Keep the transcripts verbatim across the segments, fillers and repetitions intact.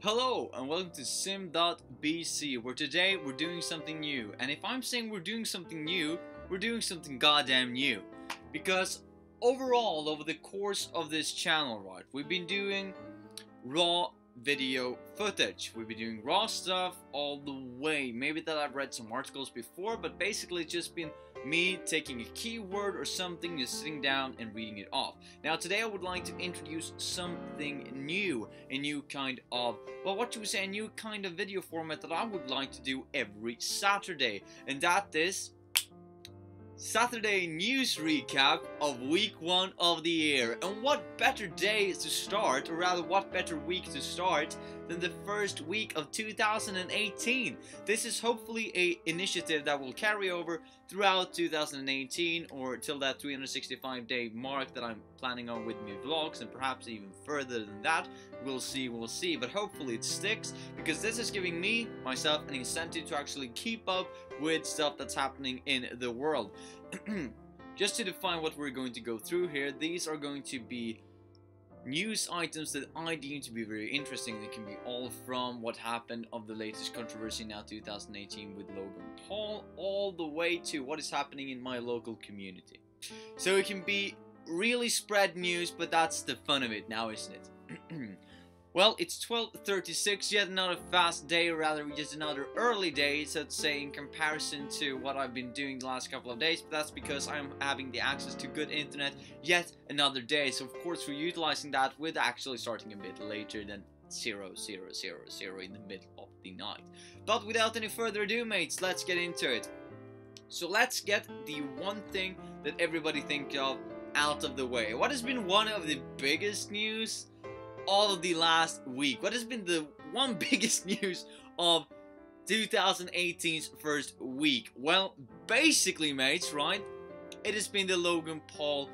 Hello and welcome to Sim dot B C, where today we're doing something new. And if I'm saying we're doing something new, we're doing something goddamn new. Because overall, over the course of this channel, right, we've been doing raw video footage. We've been doing raw stuff all the way. Maybe that I've read some articles before, but basically it's just been me taking a keyword or something, just sitting down and reading it off. Now today I would like to introduce something new, a new kind of, well, what should we say, a new kind of video format that I would like to do every Saturday, and that is Saturday news recap of week one of the year. And what better day to start, or rather what better week to start, than the first week of two thousand eighteen. This is hopefully a initiative that will carry over throughout two thousand eighteen, or till that three hundred sixty-five day mark that I'm planning on with me vlogs, and perhaps even further than that. We'll see, we'll see, but hopefully it sticks, because this is giving me, myself, an incentive to actually keep up with stuff that's happening in the world. Just to define what we're going to go through here, these are going to be news items that I deem to be very interesting. They can be all from what happened of the latest controversy now two thousand eighteen with Logan Paul, all the way to what is happening in my local community. So it can be really spread news, but that's the fun of it now, isn't it? Well, it's twelve thirty-six, yet another fast day, or rather just another early day, so to say, in comparison to what I've been doing the last couple of days. But that's because I'm having the access to good internet yet another day, so of course we're utilizing that with actually starting a bit later than zero zero zero zero in the middle of the night. But without any further ado, mates, let's get into it. So let's get the one thing that everybody thinks of out of the way. What has been one of the biggest news all of the last week? What has been the one biggest news of two thousand eighteen's first week? Well, basically, mates, right, it has been the Logan Paul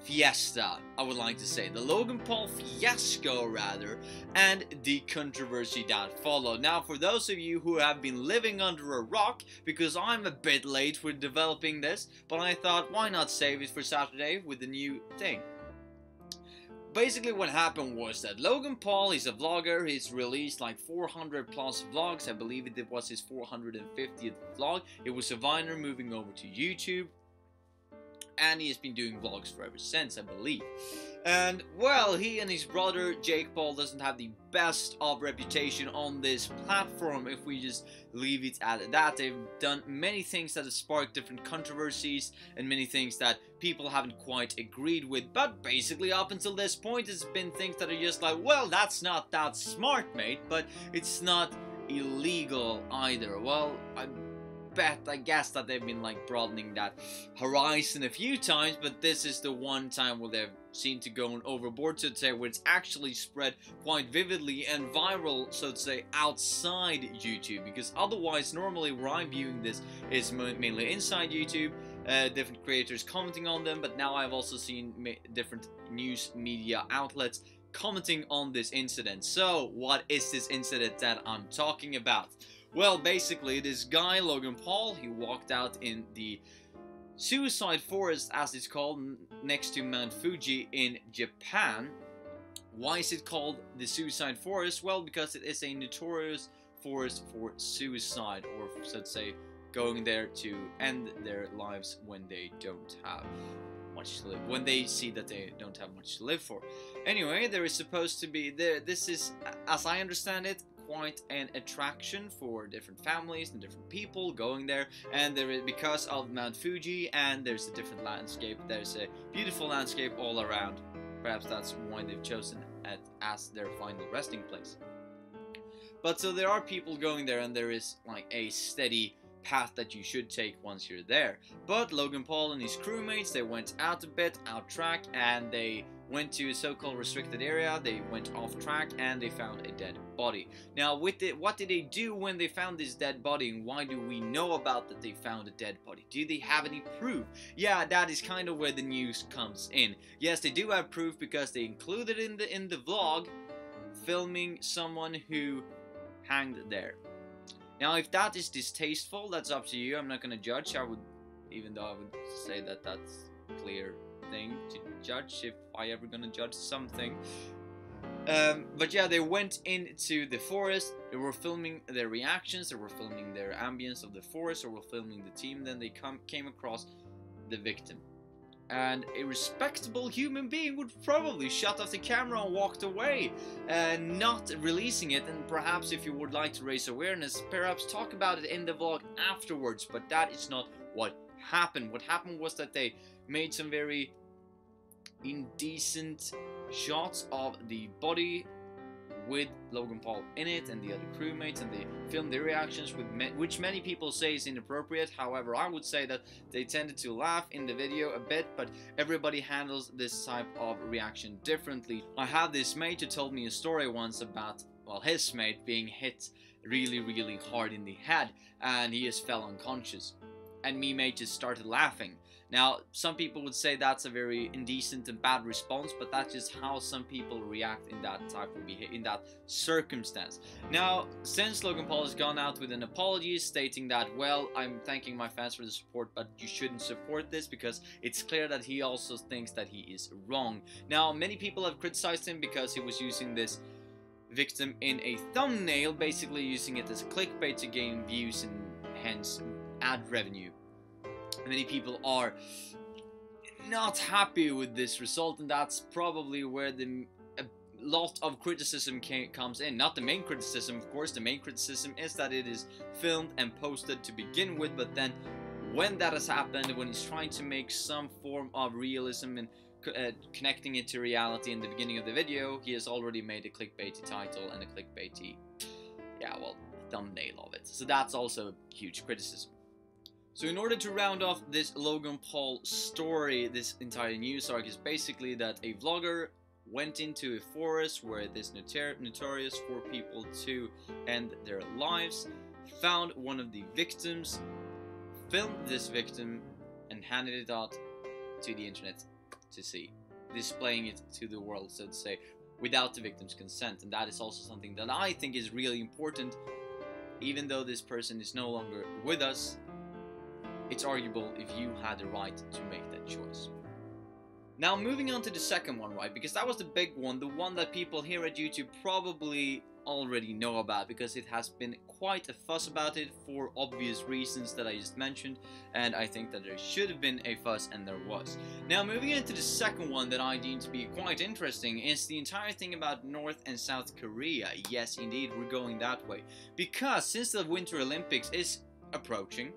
fiesta, I would like to say. The Logan Paul fiasco, rather, and the controversy that followed. Now, for those of you who have been living under a rock, because I'm a bit late with developing this, but I thought, why not save it for Saturday with the new thing? Basically what happened was that Logan Paul is a vlogger. He's released like four hundred plus vlogs. I believe it was his four hundred fiftieth vlog. It was a Viner moving over to YouTube, and he has been doing vlogs forever since, I believe. And well, he and his brother Jake Paul doesn't have the best of reputation on this platform, if we just leave it at that. They've done many things that have sparked different controversies, and many things that people haven't quite agreed with, but basically up until this point it's been things that are just like, well, that's not that smart, mate, but it's not illegal either. Well, I bet, I guess, that they've been like broadening that horizon a few times, but this is the one time where they've seemed to go overboard, so to say, where it's actually spread quite vividly and viral, so to say, outside YouTube. Because otherwise, normally where I'm viewing this is mainly inside YouTube, uh, different creators commenting on them, but now I've also seen ma different news media outlets commenting on this incident. So what is this incident that I'm talking about? Well, basically, this guy, Logan Paul, he walked out in the suicide forest, as it's called, next to Mount Fuji in Japan. Why is it called the suicide forest? Well, because it is a notorious forest for suicide, or so to say, going there to end their lives when they don't have much to live, when they see that they don't have much to live for. Anyway, there is supposed to be, there, this is, as I understand it, quite an attraction for different families and different people going there. And there is, because of Mount Fuji, and there's a different landscape, there's a beautiful landscape all around. Perhaps that's why they've chosen it as their final resting place. But so there are people going there, and there is like a steady path that you should take once you're there. But Logan Paul and his crewmates, they went out a bit, out track, and they went to a so-called restricted area. They went off track and they found a dead body. Now, with it, what did they do when they found this dead body, and why do we know about that they found a dead body? Do they have any proof? Yeah, that is kind of where the news comes in. Yes, they do have proof, because they included in the in the vlog filming someone who hanged there. Now, if that is distasteful, that's up to you. I'm not gonna judge. I would, even though I would say that that's clear thing to judge, if I ever gonna judge something. Um, but yeah, they went into the forest, they were filming their reactions, they were filming their ambience of the forest, they were filming the team, then they come, came across the victim. And a respectable human being would probably shut off the camera and walked away, uh, not releasing it, and perhaps if you would like to raise awareness, perhaps talk about it in the vlog afterwards, but that is not what happened. What happened was that they made some very indecent shots of the body with Logan Paul in it and the other crewmates, and they filmed their reactions, with me which many people say is inappropriate. However, I would say that they tended to laugh in the video a bit, but everybody handles this type of reaction differently. I had this mate who told me a story once about, well, his mate being hit really, really hard in the head, and he just fell unconscious. And me mate just started laughing. Now, some people would say that's a very indecent and bad response, but that's just how some people react in that type of behavior, in that circumstance. Now, since Logan Paul has gone out with an apology stating that, well, I'm thanking my fans for the support, but you shouldn't support this, because it's clear that he also thinks that he is wrong. Now, many people have criticized him because he was using this victim in a thumbnail, basically using it as clickbait to gain views and hence ad revenue. Many people are not happy with this result, and that's probably where the a lot of criticism came, comes in. Not the main criticism, of course. The main criticism is that it is filmed and posted to begin with, but then when that has happened, when he's trying to make some form of realism and uh, connecting it to reality in the beginning of the video, he has already made a clickbaity title and a clickbaity, yeah, well, thumbnail of it. So that's also a huge criticism. So in order to round off this Logan Paul story, this entire news arc is basically that a vlogger went into a forest where this notor notorious for people to end their lives, found one of the victims, filmed this victim, and handed it out to the internet to see, displaying it to the world, so to say, without the victim's consent. And that is also something that I think is really important. Even though this person is no longer with us, it's arguable if you had the right to make that choice. Now, moving on to the second one, right? Because that was the big one, the one that people here at YouTube probably already know about, because it has been quite a fuss about it for obvious reasons that I just mentioned, and I think that there should have been a fuss, and there was. Now, moving into the second one that I deem to be quite interesting is the entire thing about North and South Korea. Yes, indeed, we're going that way. Because since the Winter Olympics is approaching,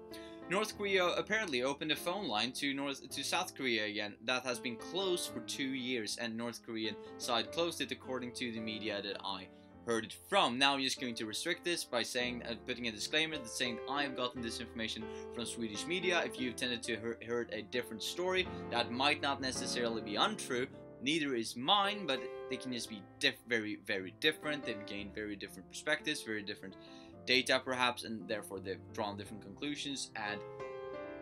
North Korea apparently opened a phone line to North to South Korea again that has been closed for two years, and North Korean side closed it according to the media that I heard it from. Now I'm just going to restrict this by saying, uh, putting a disclaimer that saying I have gotten this information from Swedish media. If you've tended to hear, heard a different story, that might not necessarily be untrue. Neither is mine, but they can just be diff very, very different. They've gained very different perspectives, very different data perhaps, and therefore they've drawn different conclusions and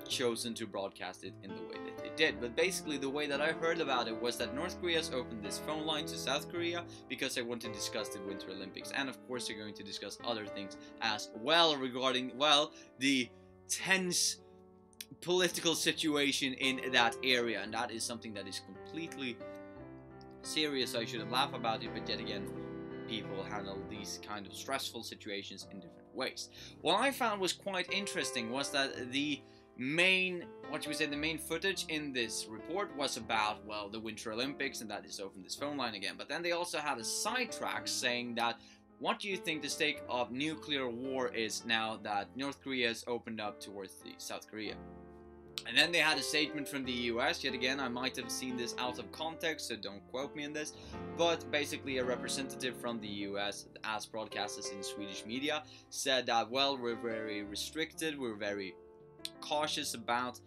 chosen to broadcast it in the way that they did. But basically the way that I heard about it was that North Korea's opened this phone line to South Korea because they want to discuss the Winter Olympics, and of course they're going to discuss other things as well regarding, well, the tense political situation in that area, and that is something that is completely serious. I shouldn't laugh about it, but yet again, people handle these kind of stressful situations in different ways. What I found was quite interesting was that the main, what you would say, the main footage in this report was about, well, the Winter Olympics, and that is open this phone line again. But then they also had a sidetrack saying that, what do you think the stake of nuclear war is now that North Korea has opened up towards the South Korea? And then they had a statement from the U S, yet again, I might have seen this out of context, so don't quote me on this, but basically a representative from the U S, as broadcasters in Swedish media, said that, well, we're very restricted, we're very cautious about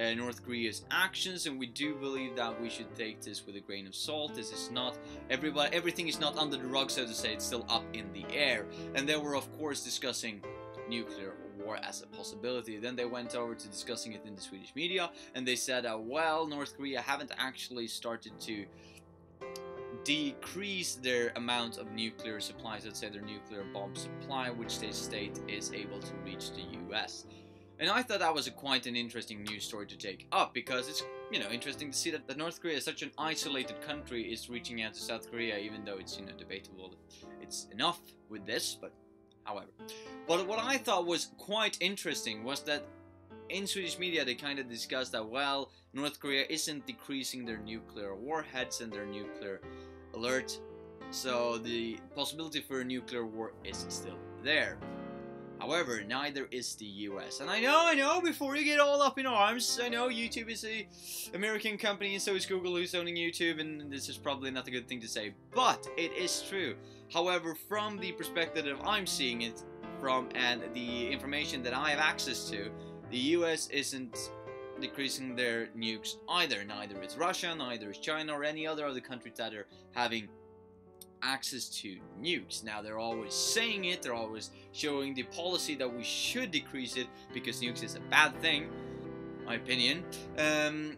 uh, North Korea's actions, and we do believe that we should take this with a grain of salt. This is not, everybody, everything is not under the rug, so to say, it's still up in the air. And they were, of course, discussing nuclear war as a possibility. Then they went over to discussing it in the Swedish media, and they said, uh, well, North Korea haven't actually started to decrease their amount of nuclear supplies, let's say their nuclear bomb supply, which they state is able to reach the U S. And I thought that was a quite an interesting news story to take up, because it's, you know, interesting to see that, that North Korea, such an isolated country, is reaching out to South Korea, even though it's, you know, debatable if it's enough with this, but however. But what I thought was quite interesting was that in Swedish media they kind of discussed that, well, North Korea isn't decreasing their nuclear warheads and their nuclear alert, so the possibility for a nuclear war is still there. However, neither is the U S. And I know, I know, before you get all up in arms, I know YouTube is a American company and so is Google, who's owning YouTube, and this is probably not a good thing to say, but it is true. However, from the perspective that I'm seeing it from and the information that I have access to, the U S isn't decreasing their nukes either. Neither is Russia, neither is China, or any other other countries that are having access to nukes. Now, they're always saying it, they're always showing the policy that we should decrease it because nukes is a bad thing, my opinion, um,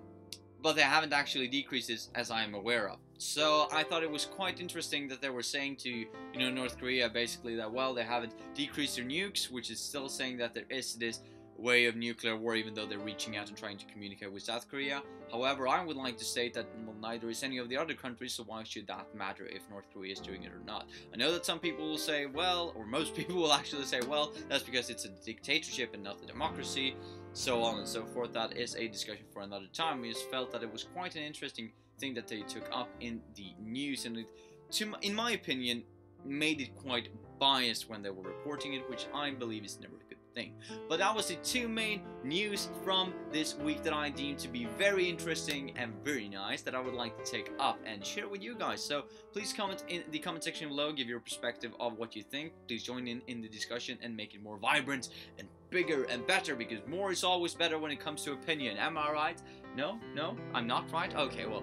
but they haven't actually decreased it as I'm aware of. So I thought it was quite interesting that they were saying to, you know, North Korea basically that, well, they haven't decreased their nukes, which is still saying that there is this way of nuclear war, even though they're reaching out and trying to communicate with South Korea. However, I would like to state that, well, neither is any of the other countries, so why should that matter if North Korea is doing it or not? I know that some people will say, well, or most people will actually say, well, that's because it's a dictatorship and not a democracy, so on and so forth. That is a discussion for another time. We just felt that it was quite an interesting thing that they took up in the news, and it, to, in my opinion, made it quite biased when they were reporting it, which I believe is never a good thing. But that was the two main news from this week that I deemed to be very interesting and very nice, that I would like to take up and share with you guys. So please comment in the comment section below, give your perspective of what you think. Please join in in the discussion and make it more vibrant and bigger and better, because more is always better when it comes to opinion. Am I right? No, no, I'm not right. Okay, well,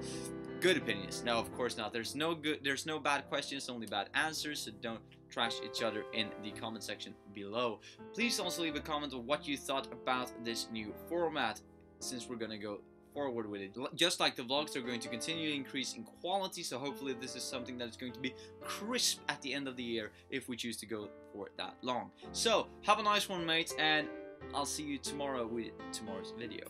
good opinions. No, of course not. There's no good, there's no bad questions, only bad answers, so don't trash each other in the comment section below. Please also leave a comment on what you thought about this new format, since we're gonna go forward with it. Just like the vlogs, they're going to continue to increase in quality, so hopefully this is something that is going to be crisp at the end of the year if we choose to go for that long. So have a nice one, mates, and I'll see you tomorrow with tomorrow's video.